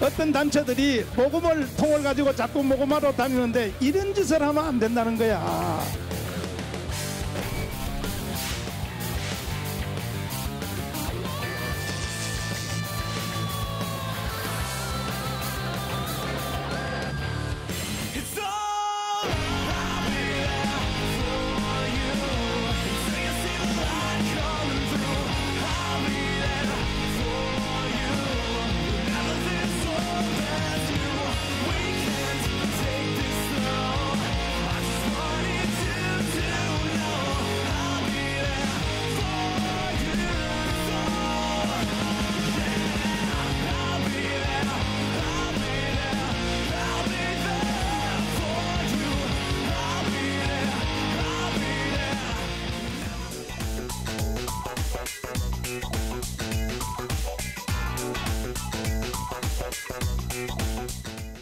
어떤 단체들이 모금을 통을 가지고 자꾸 모금하러 다니는데 이런 짓을 하면 안 된다는 거야.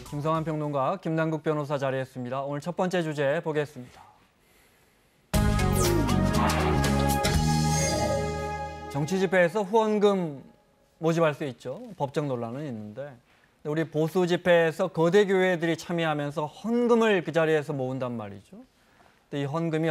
김성완 평론가, 김남국 변호사 자리했습니다. 오늘 첫 번째 주제 보겠습니다. 정치 집회에서 후원금 모집할 수 있죠. 법적 논란은 있는데 우리 보수 집회에서 거대 교회들이 참여하면서 헌금을 그 자리에서 모은단 말이죠. 근데 이 헌금이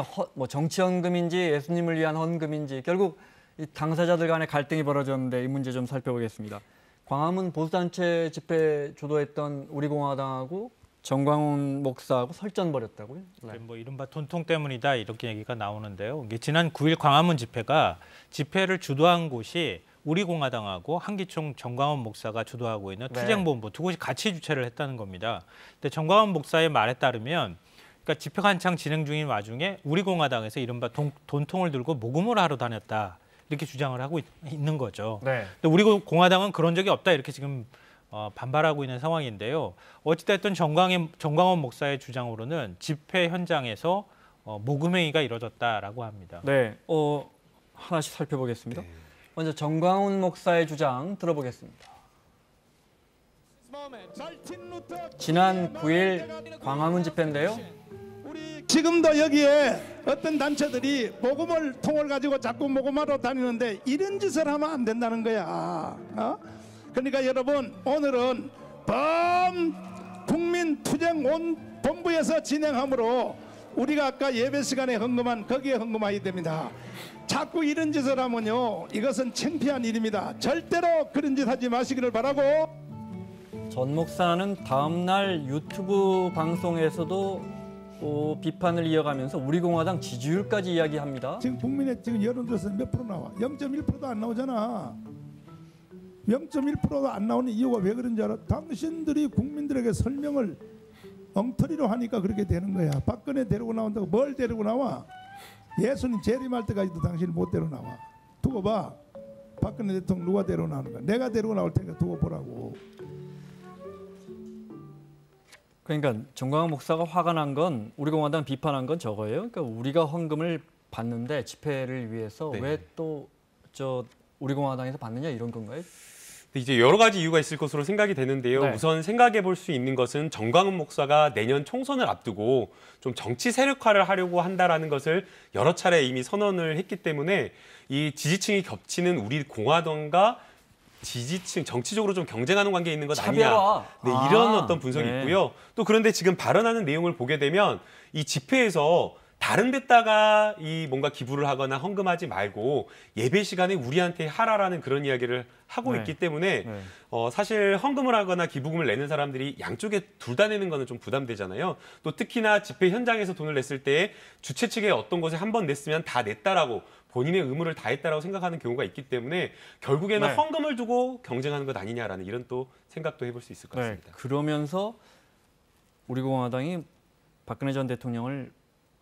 정치 헌금인지 예수님을 위한 헌금인지 결국 이 당사자들 간의 갈등이 벌어졌는데 이 문제 좀 살펴보겠습니다. 광화문 보수단체 집회 주도했던 우리공화당하고 정광훈 목사하고 설전 벌였다고요? 네. 뭐 이른바 돈통 때문이다 이렇게 얘기가 나오는데요. 이게 지난 9일 광화문 집회가 집회를 주도한 곳이 우리공화당하고 한기총 정광훈 목사가 주도하고 있는 투쟁본부 두 곳이 같이 주최를 했다는 겁니다. 근데 정광훈 목사의 말에 따르면 그러니까 집회가 한창 진행 중인 와중에 우리공화당에서 이른바 돈통을 들고 모금을 하러 다녔다. 이렇게 주장을 하고 있는 거죠. 네. 근데 우리 공화당은 그런 적이 없다 이렇게 지금 반발하고 있는 상황인데요. 어찌됐든 정광훈 목사의 주장으로는 집회 현장에서 모금행위가 이뤄졌다라고 합니다. 네, 하나씩 살펴보겠습니다. 네. 먼저 정광훈 목사의 주장 들어보겠습니다. 지난 9일 광화문 집회인데요. 지금도 여기에 어떤 단체들이 모금을 통을 가지고 자꾸 모금하러 다니는데 이런 짓을 하면 안 된다는 거야. 그러니까 여러분 오늘은 범국민투쟁본부에서 진행함으로 우리가 아까 예배 시간에 헌금한 거기에 헌금하게 됩니다. 자꾸 이런 짓을 하면요. 이것은 창피한 일입니다. 절대로 그런 짓 하지 마시기를 바라고. 전 목사는 다음 날 유튜브 방송에서도 비판을 이어가면서 우리공화당 지지율까지 이야기합니다. 지금 국민의 지금 여론조사는 몇 프로 나와? 0.1%도 안 나오잖아. 0.1%도 안 나오는 이유가 왜 그런지 알아? 당신들이 국민들에게 설명을 엉터리로 하니까 그렇게 되는 거야. 박근혜 데리고 나온다고 뭘 데리고 나와? 예수님 재림할 때까지도 당신이 못 데리고 나와. 두고 봐. 박근혜 대통령 누가 데리고 나오는 거야? 내가 데리고 나올 테니까 두고 보라고. 그러니까 정광훈 목사가 화가 난 건 우리공화당 비판한 건 저거예요. 그러니까 우리가 헌금을 받는데 집회를 위해서 네. 왜 또 우리공화당에서 받느냐 이런 건가요? 이제 여러 가지 이유가 있을 것으로 생각이 되는데요. 네. 우선 생각해 볼 수 있는 것은 정광훈 목사가 내년 총선을 앞두고 좀 정치 세력화를 하려고 한다라는 것을 여러 차례 이미 선언을 했기 때문에 이 지지층이 겹치는 우리 공화당과 지지층 정치적으로 좀 경쟁하는 관계에 있는 것 아니냐. 네, 이런 어떤 분석이 네. 있고요. 또 그런데 지금 발언하는 내용을 보게 되면 이 집회에서 다른 데다가 이 뭔가 기부를 하거나 헌금하지 말고 예배 시간에 우리한테 하라라는 그런 이야기를 하고 네. 있기 때문에 네. 사실 헌금을 하거나 기부금을 내는 사람들이 양쪽에 둘 다 내는 거는 좀 부담되잖아요. 또 특히나 집회 현장에서 돈을 냈을 때 주최 측에 어떤 곳에 한 번 냈으면 다 냈다라고 본인의 의무를 다했다라고 생각하는 경우가 있기 때문에 결국에는 네. 헌금을 두고 경쟁하는 것 아니냐라는 이런 또 생각도 해볼 수 있을 것 같습니다. 네. 그러면서 우리공화당이 박근혜 전 대통령을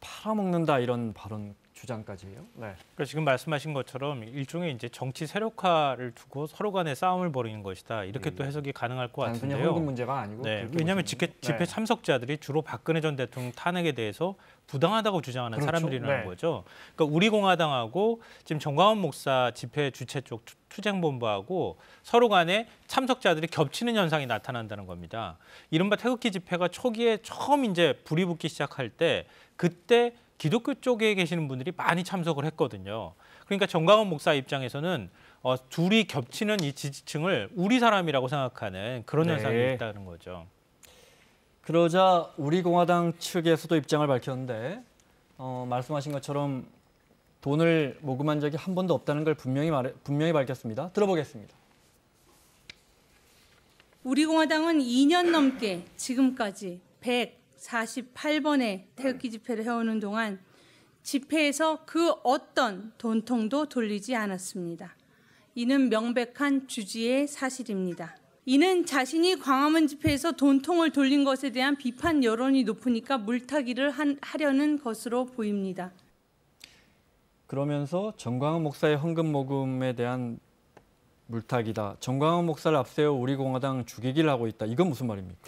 팔아먹는다 이런 발언 주장까지예요. 네. 그러니까 지금 말씀하신 것처럼 일종의 이제 정치 세력화를 두고 서로 간의 싸움을 벌이는 것이다. 이렇게 또 해석이 가능할 것 같은데요. 단순히 헌금 문제가 아니고. 네. 왜냐하면 집회 참석자들이 주로 박근혜 전 대통령 탄핵에 대해서 부당하다고 주장하는 그렇죠. 사람들이라는 네. 거죠. 그러니까 우리공화당하고 지금 정광훈 목사 집회 주최 쪽 투쟁본부하고 서로 간에 참석자들이 겹치는 현상이 나타난다는 겁니다. 이른바 태극기 집회가 초기에 처음 이제 불이 붙기 시작할 때 그때 기독교 쪽에 계시는 분들이 많이 참석을 했거든요. 그러니까 정광훈 목사 입장에서는 둘이 겹치는 이 지지층을 우리 사람이라고 생각하는 그런 현상이 있다는 거죠. 그러자 우리공화당 측에서도 입장을 밝혔는데 말씀하신 것처럼 돈을 모금한 적이 한 번도 없다는 걸 분명히 밝혔습니다. 들어보겠습니다. 우리공화당은 2년 넘게 지금까지 148번의 태극기 집회를 해오는 동안 집회에서 그 어떤 돈통도 돌리지 않았습니다. 이는 명백한 주지의 사실입니다. 이는 자신이 광화문 집회에서 돈통을 돌린 것에 대한 비판 여론이 높으니까 물타기를 하려는 것으로 보입니다. 그러면서 정광훈 목사의 헌금 모금에 대한 물타기다. 정광훈 목사를 앞세워 우리공화당 죽이기를 하고 있다. 이건 무슨 말입니까?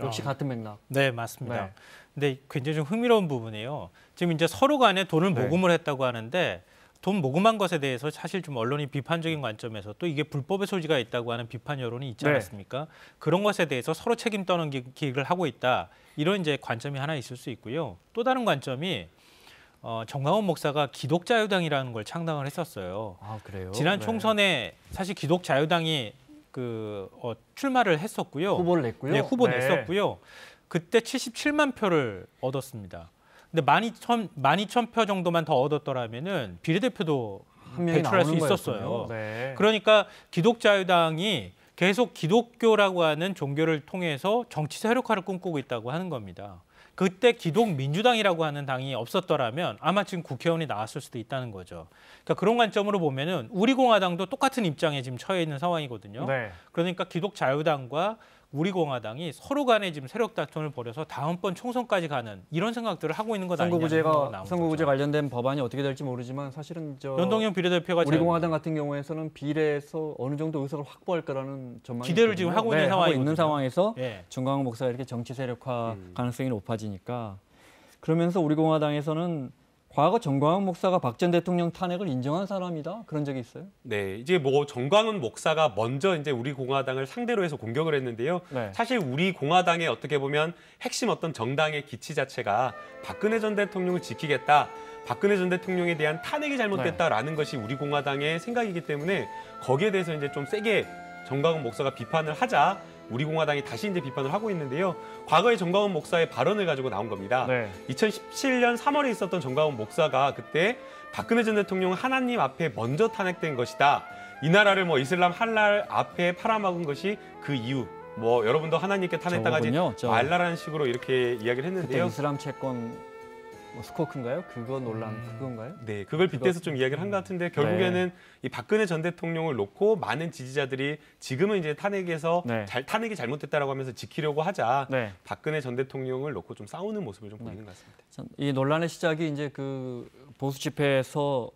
역시 같은 맥락. 네, 맞습니다. 네. 근데 굉장히 좀 흥미로운 부분이에요. 지금 이제 서로 간에 돈을 모금을 했다고 하는데 돈 모금한 것에 대해서 사실 좀 언론이 비판적인 관점에서 또 이게 불법의 소지가 있다고 하는 비판 여론이 있지 않았습니까? 그런 것에 대해서 서로 책임 떠는 기획을 하고 있다. 이런 이제 관점이 하나 있을 수 있고요. 또 다른 관점이 정광훈 목사가 기독자유당이라는 걸 창당을 했었어요. 아, 그래요? 지난 총선에 사실 기독자유당이 출마를 했었고요. 후보를 냈고요. 네, 후보 냈었고요. 그때 77만 표를 얻었습니다. 근데 12,000표 정도만 더 얻었더라면은 비례대표도 배출할 수 있었어요. 네. 그러니까 기독자유당이 계속 기독교라고 하는 종교를 통해서 정치 세력화를 꿈꾸고 있다고 하는 겁니다. 그때 기독민주당이라고 하는 당이 없었더라면 아마 지금 국회의원이 나왔을 수도 있다는 거죠. 그러니까 그런 관점으로 보면은 우리공화당도 똑같은 입장에 지금 처해 있는 상황이거든요. 네. 그러니까 기독자유당과 우리공화당이 서로 간에 지금 세력 다툼을 벌여서 다음번 총선까지 가는 이런 생각들을 하고 있는 것 아니냐. 선거구제 관련된 법안이 어떻게 될지 모르지만 사실은 연동형 비례대표가 우리공화당 같은 경우에서는 비례에서 어느 정도 의석을 확보할 거라는 전망이 기대를 지금 하고 있는 상황이 있는 상황에서 정광훈 목사가 이렇게 정치 세력화 가능성이 높아지니까 그러면서 우리공화당에서는 과거 정광훈 목사가 박 전 대통령 탄핵을 인정한 사람이다 그런 적이 있어요? 네, 이제 뭐 정광훈 목사가 먼저 이제 우리 공화당을 상대로 해서 공격을 했는데요. 네. 사실 우리 공화당의 어떻게 보면 핵심 어떤 정당의 기치 자체가 박근혜 전 대통령을 지키겠다. 박근혜 전 대통령에 대한 탄핵이 잘못됐다라는 것이 우리 공화당의 생각이기 때문에 거기에 대해서 이제 좀 세게 정광훈 목사가 비판을 하자. 우리 공화당이 다시 이제 비판을 하고 있는데요. 과거에 정광훈 목사의 발언을 가지고 나온 겁니다. 2017년 3월에 있었던 정광훈 목사가 그때 박근혜 전 대통령 하나님 앞에 먼저 탄핵된 것이다. 이 나라를 뭐 이슬람 할랄 앞에 팔아먹은 것이 그 이유. 뭐 여러분도 하나님께 탄핵당하지 말라라는 식으로 이렇게 이야기를 했는데요. 그때 이슬람 채권. 뭐 스코크인가요? 그거 논란 그건가요? 네, 그걸 빗대서 좀 이야기를 한 것 같은데 결국에는 이 박근혜 전 대통령을 놓고 많은 지지자들이 지금은 이제 탄핵에서 탄핵이 잘못됐다라고 하면서 지키려고 하자 박근혜 전 대통령을 놓고 좀 싸우는 모습을 좀 보이는 것 같습니다. 이 논란의 시작이 이제 그 보수 집회에서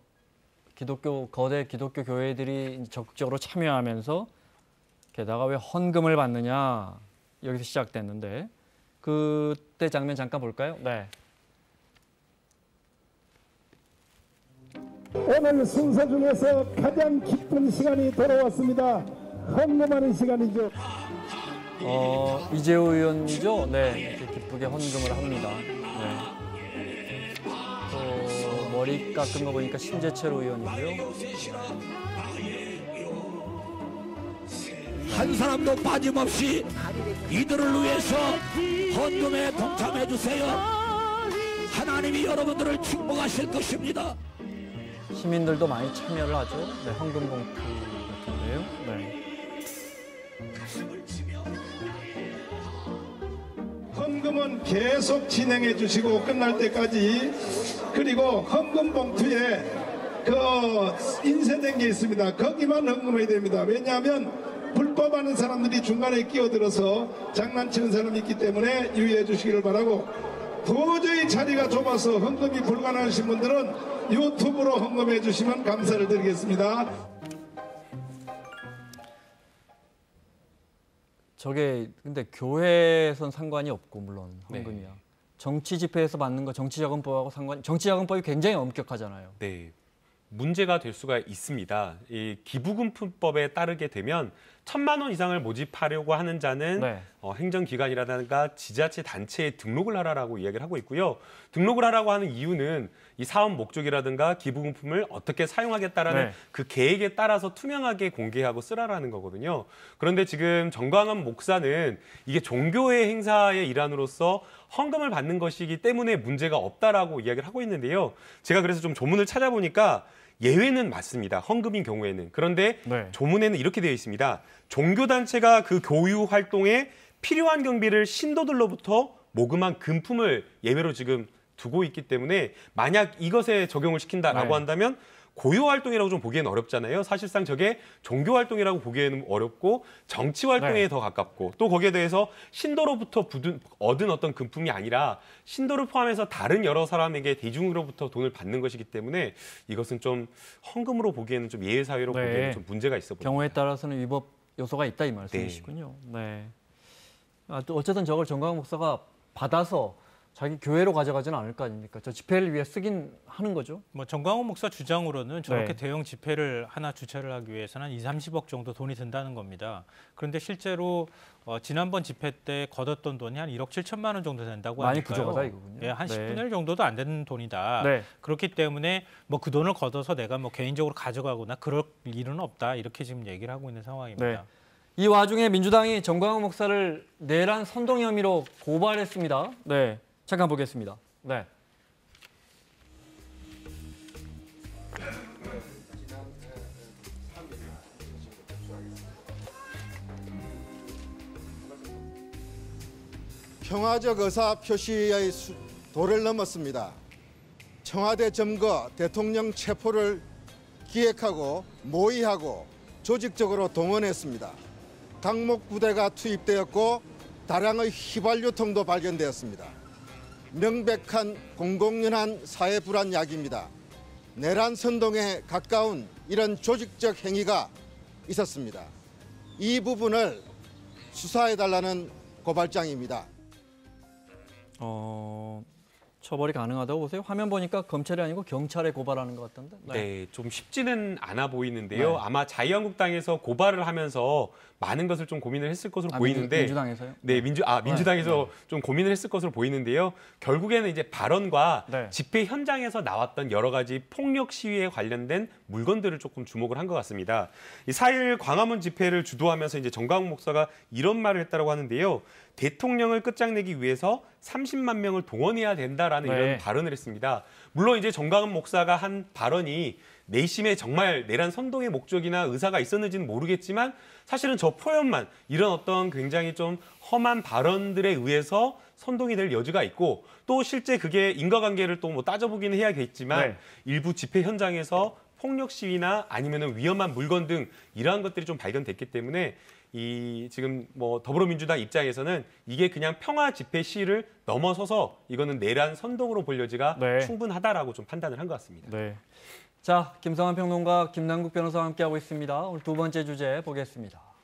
기독교 거대 기독교 교회들이 적극적으로 참여하면서 게다가 왜 헌금을 받느냐 여기서 시작됐는데 그때 장면 잠깐 볼까요? 네. 오늘 순서 중에서 가장 기쁜 시간이 돌아왔습니다. 헌금하는 시간이죠. 이재호 의원이죠. 네, 이렇게 기쁘게 헌금을 합니다. 네. 또 머리 깎은 거 보니까 심재철 의원이고요. 한 사람도 빠짐없이 이들을 위해서 헌금에 동참해 주세요. 하나님이 여러분들을 축복하실 것입니다. 시민들도 많이 참여를 하죠. 네, 헌금 봉투 같은데요. 헌금은 계속 진행해 주시고 끝날 때까지 그리고 헌금 봉투에 그 인쇄된 게 있습니다. 거기만 헌금해야 됩니다. 왜냐하면 불법하는 사람들이 중간에 끼어들어서 장난치는 사람이 있기 때문에 유의해 주시기를 바라고 도저히 자리가 좁아서 헌금이 불가능하신 분들은 유튜브로 헌금해 주시면 감사를 드리겠습니다. 저게 근데 교회에선 상관이 없고 물론 헌금이야. 정치 집회에서 받는 거 정치자금법하고 정치자금법이 굉장히 엄격하잖아요. 네. 문제가 될 수가 있습니다. 이 기부금품법에 따르게 되면 1,000만 원 이상을 모집하려고 하는 자는 네. 행정기관이라든가 지자체 단체에 등록을 하라고 이야기를 하고 있고요. 등록을 하라고 하는 이유는 이 사업 목적이라든가 기부금품을 어떻게 사용하겠다라는 네. 그 계획에 따라서 투명하게 공개하고 쓰라라는 거거든요. 그런데 지금 정광훈 목사는 이게 종교의 행사의 일환으로서 헌금을 받는 것이기 때문에 문제가 없다라고 이야기를 하고 있는데요. 제가 그래서 좀 조문을 찾아보니까 예외는 맞습니다. 헌금인 경우에는. 그런데 네. 조문에는 이렇게 되어 있습니다. 종교단체가 그 교육 활동에 필요한 경비를 신도들로부터 모금한 금품을 예외로 지금 두고 있기 때문에 만약 이것에 적용을 시킨다라고 네. 한다면 고유활동이라고 좀 보기엔 어렵잖아요. 사실상 저게 종교활동이라고 보기에는 어렵고 정치활동에 네. 더 가깝고 또 거기에 대해서 신도로부터 얻은 어떤 금품이 아니라 신도를 포함해서 다른 여러 사람에게 대중으로부터 돈을 받는 것이기 때문에 이것은 좀 헌금으로 보기에는 좀 예외사회로 네. 보기에는 좀 문제가 있어 보입니다. 경우에 따라서는 위법 요소가 있다 이 말씀이시군요. 네. 네. 어쨌든 저걸 정광훈 목사가 받아서 자기 교회로 가져가지는 않을 거 아닙니까? 저 집회를 위해 쓰긴 하는 거죠? 뭐 정광훈 목사 주장으로는 저렇게 네. 대형 집회를 하나 주최를 하기 위해서는 한 20~30억 정도 돈이 든다는 겁니다. 그런데 실제로 지난번 집회 때 걷었던 돈이 한 1억 7천만 원 정도 된다고 많이 하니까요. 부족하다 이거군요. 예, 한 10분의 1 정도도 안 되는 돈이다. 네. 그렇기 때문에 뭐 그 돈을 걷어서 내가 뭐 개인적으로 가져가거나 그럴 일은 없다. 이렇게 지금 얘기를 하고 있는 상황입니다. 네. 이 와중에 민주당이 정광훈 목사를 내란 선동 혐의로 고발했습니다. 네. 잠깐 보겠습니다. 네. 평화적 의사 표시의 도를 넘었습니다. 청와대 점거, 대통령 체포를 기획하고 모의하고 조직적으로 동원했습니다. 강목 부대가 투입되었고 다량의 휘발유통도 발견되었습니다. 명백한 공공연한 사회 불안 야기입니다. 내란 선동에 가까운 이런 조직적 행위가 있었습니다. 이 부분을 수사해달라는 고발장입니다. 처벌이 가능하다고 보세요? 화면 보니까 검찰이 아니고 경찰에 고발하는 것 같던데. 네, 네 좀 쉽지는 않아 보이는데요. 네. 아마 자유한국당에서 고발을 하면서 많은 것을 좀 고민을 했을 것으로 보이는데. 민주당에서요? 네, 민주당에서 네. 좀 고민을 했을 것으로 보이는데요. 결국에는 이제 발언과 네. 집회 현장에서 나왔던 여러 가지 폭력 시위에 관련된 물건들을 조금 주목을 한 것 같습니다. 4.1 광화문 집회를 주도하면서 이제 정광훈 목사가 이런 말을 했다고 하는데요. 대통령을 끝장내기 위해서 30만 명을 동원해야 된다라는 네. 이런 발언을 했습니다. 물론 이제 정광훈 목사가 한 발언이 내심에 정말 내란 선동의 목적이나 의사가 있었는지는 모르겠지만 사실은 저 표현만 이런 어떤 굉장히 좀 험한 발언들에 의해서 선동이 될 여지가 있고 또 실제 그게 인과관계를 또 뭐 따져보기는 해야겠지만 네. 일부 집회 현장에서 폭력 시위나 아니면은 위험한 물건 등 이러한 것들이 좀 발견됐기 때문에 이 지금 뭐 더불어민주당 입장에서는 이게 그냥 평화 집회 시위를 넘어서서 이거는 내란 선동으로 볼 여지가 네. 충분하다라고 좀 판단을 한 것 같습니다. 네. 자, 김성완 평론가, 김남국 변호사와 함께하고 있습니다. 오늘 두 번째 주제 보겠습니다.